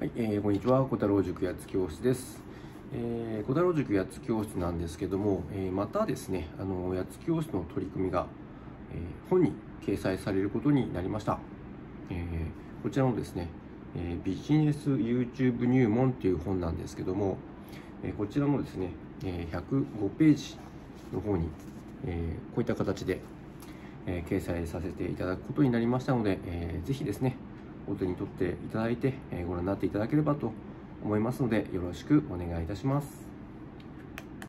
はい、こんにちは。小太郎塾八つ教室です。小太郎塾八つ教室なんですけども、またですね、八つ教室の取り組みが、本に掲載されることになりました。こちらのですね、ビジネス YouTube 入門という本なんですけども、こちらのですね、105ページの方に、こういった形で、掲載させていただくことになりましたので、ぜひですね、お手に取っていただいてご覧になっていただければと思いますので、よろしくお願いいたします。